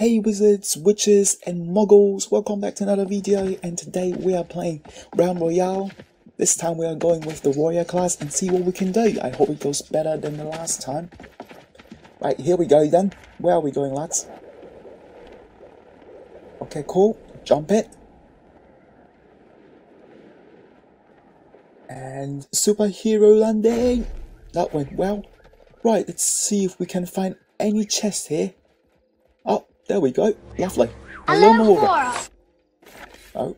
Hey wizards, witches and muggles, welcome back to another video, and today we are playing Realm Royale. This time we are going with the warrior class and see what we can do. I hope it goes better than the last time. Right, here we go then. Where are we going, lads? Okay, cool. Jump it. And superhero landing. That went well. Right, let's see if we can find any chest here. There we go, lovely. Oh,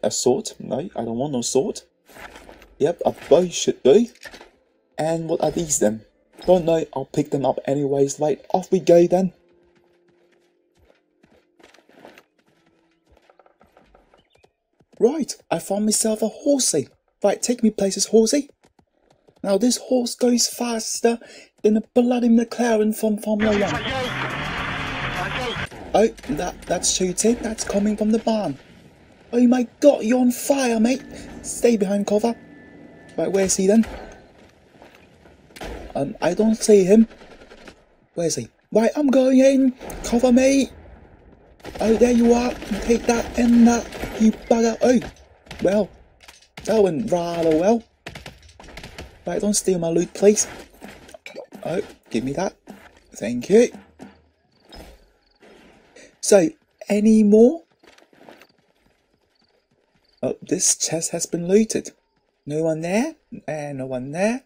a sword. No, I don't want no sword. Yep, a bow should do. And what are these then? Don't know, I'll pick them up anyways. Right, off we go then. Right, I found myself a horsey. Right, take me places, horsey. Now this horse goes faster than a bloody McLaren from Formula 1. Oh, that's shooting. That's coming from the barn. Oh my god, you're on fire, mate. Stay behind cover. Right, where's he then? I don't see him. Where's he? Right, I'm going in. Cover me. Oh, there you are. Take that and that, you bugger. Oh, well, that went rather well. Right, don't steal my loot, please. Oh, give me that. Thank you. So, any more? Oh, this chest has been looted. No one there, and no one there.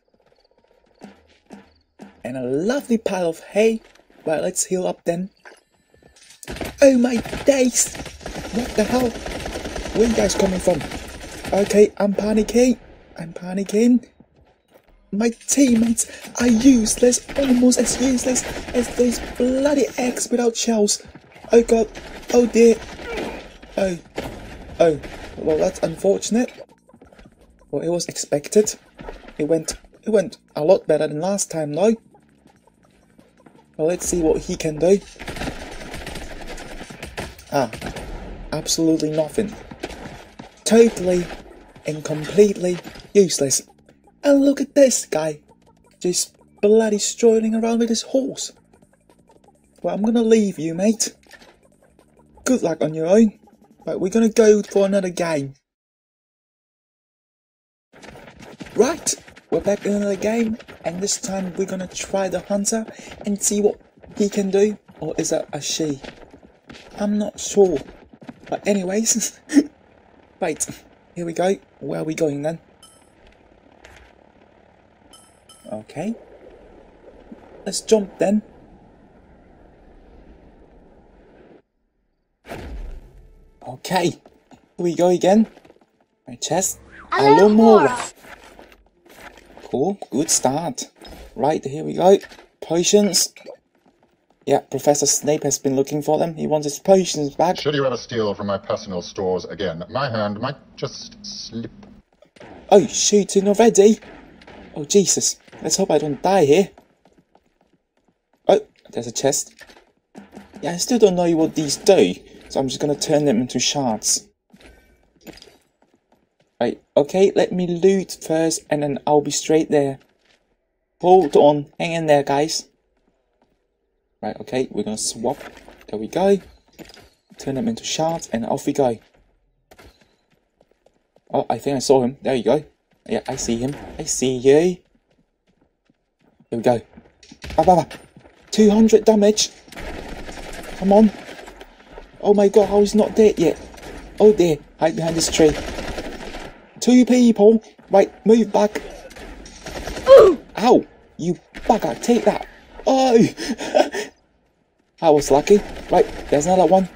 And a lovely pile of hay. Right, let's heal up then. Oh my days! What the hell? Where are you guys coming from? Okay, I'm panicking. I'm panicking. My teammates are useless, almost as useless as those bloody eggs without shells. Oh god, oh dear, oh, well that's unfortunate. Well, it was expected. It went a lot better than last time though. Well, let's see what he can do. Ah, absolutely nothing. Totally and completely useless. And look at this guy, just bloody strolling around with his horse. Well, I'm gonna leave you, mate. Good luck on your own. Right, we're gonna go for another game. Right, we're back in another game, and this time we're gonna try the hunter and see what he can do. Or is that a she? I'm not sure. But anyways, right, here we go. Where are we going then? Okay. Let's jump then. Okay, here we go again. My chest. A little more. Cool, good start. Right, here we go. Potions. Yeah, Professor Snape has been looking for them. He wants his potions back. Should you ever steal from my personal stores again, my hand might just slip. Oh, shooting already. Oh, Jesus. Let's hope I don't die here. Oh, there's a chest. Yeah, I still don't know what these do. So I'm just going to turn them into shards. Right, okay, let me loot first and then I'll be straight there. Hold on, hang in there, guys. Right, okay, we're going to swap. There we go. Turn them into shards and off we go. Oh, I think I saw him. There you go. Yeah, I see him. I see you. There we go. 200 damage. Come on. Oh my god, how is not dead yet? Oh dear, hide behind this tree. Two people. Right, move back. Ooh. Ow, you bugger, take that. Oh, I was lucky. Right, there's another one.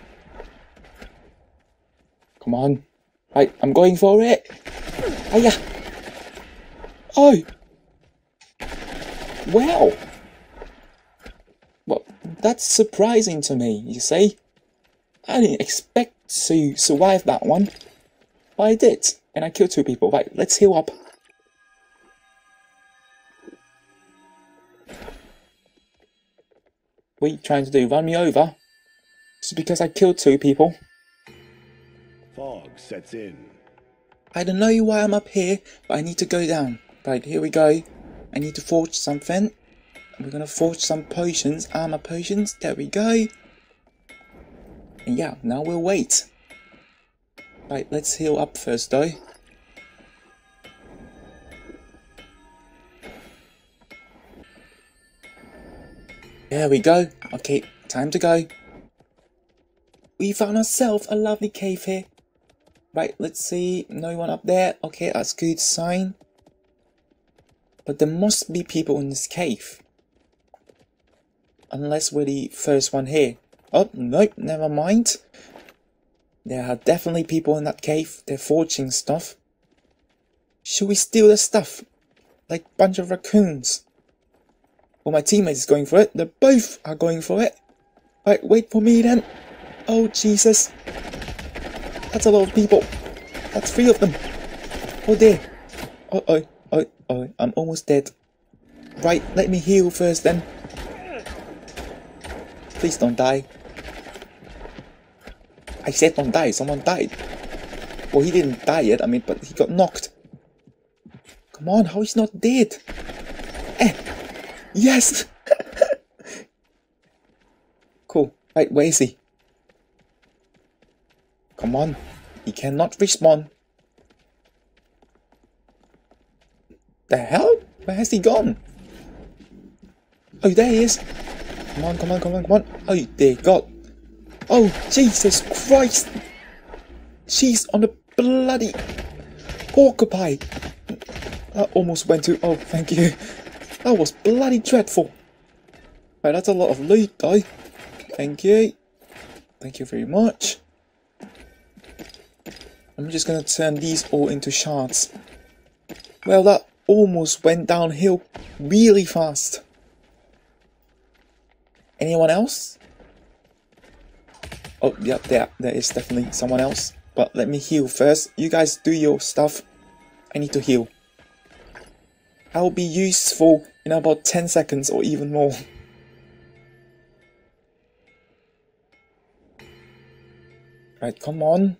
Come on. Right, I'm going for it. Oh yeah. Oh. Wow. Well, that's surprising to me, you see. I didn't expect to survive that one, but I did, and I killed two people. Right, let's heal up. What are you trying to do? Run me over? It's because I killed two people. Fog sets in. I don't know why I'm up here, but I need to go down. Right, here we go. I need to forge something. We're gonna forge some potions, armor potions. There we go. And yeah, now we'll wait. Right, let's heal up first though. There we go. Okay, time to go. We found ourselves a lovely cave here. Right, let's see. No one up there. Okay, that's a good sign. But there must be people in this cave. Unless we're the first one here. Oh, nope, never mind. There are definitely people in that cave. They're forging stuff. Should we steal their stuff? Like a bunch of raccoons. Well, my teammate is going for it. They both are going for it. Right, wait for me then. Oh, Jesus. That's a lot of people. That's three of them. Oh, dear. Oh, I'm almost dead. Right, let me heal first then. Please don't die. I said don't die, someone died. Well, he didn't die yet, I mean, but he got knocked. Come on, how is he not dead? Eh! Yes! Cool. Right, where is he? Come on. He cannot respawn. The hell? Where has he gone? Oh, there he is. Come on, come on, come on, come on. Oh, dear God. Oh, Jesus Christ. She's on a bloody porcupine. That almost went to... Oh, thank you. That was bloody dreadful. Right, that's a lot of loot, though. Thank you. Thank you very much. I'm just gonna turn these all into shards. Well, that almost went downhill really fast. Anyone else? Oh, yeah, there is definitely someone else. But let me heal first. You guys do your stuff. I need to heal. I'll be useful in about 10 seconds or even more. Right, come on.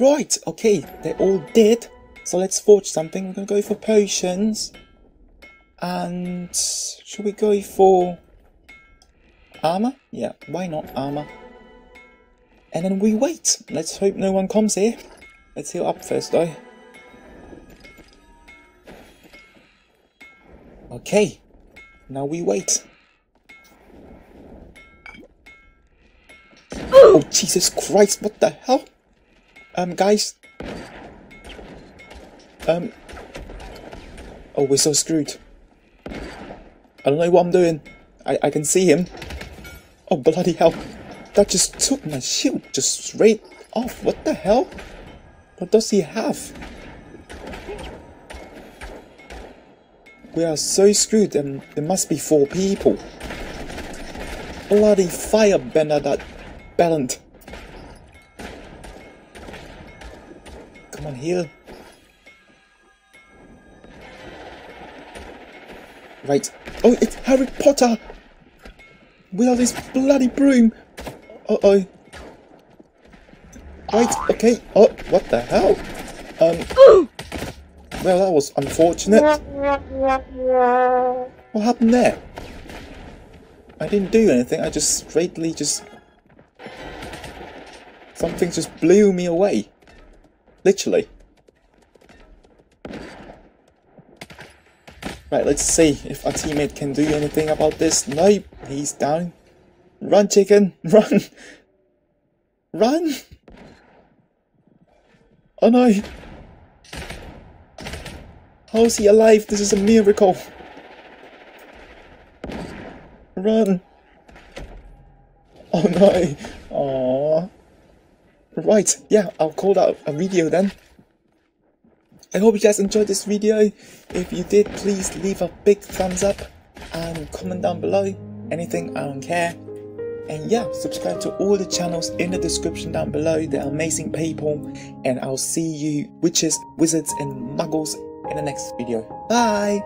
Right, okay, they're all dead. So let's forge something. We're gonna go for potions. And should we go for armor? Yeah, why not armor? And then we wait. Let's hope no one comes here. Let's heal up first though. Okay, now we wait. Oh, Jesus Christ, what the hell? Guys. Oh, we're so screwed. I don't know what I'm doing. I can see him. Oh, bloody hell. That just took my shield just straight off. What the hell? What does he have? We are so screwed, and there must be four people. Bloody firebender, that Ballant. Come on, heal. Right. Oh, it's Harry Potter! Without his bloody broom! Uh-oh. Right, okay. Oh, what the hell? Well, that was unfortunate. What happened there? I didn't do anything. I just straightly just... Something just blew me away. Literally. Right, let's see if our teammate can do anything about this. Nope, he's down. Run, chicken. Run. Run. Oh, no. How is he alive? This is a miracle. Run. Oh no. Aww. Right, yeah, I'll call that a video then. I hope you guys enjoyed this video. If you did, please leave a big thumbs up and comment down below. Anything, I don't care. And yeah, subscribe to all the channels in the description down below. They're amazing people. And I'll see you witches, wizards and muggles in the next video. Bye!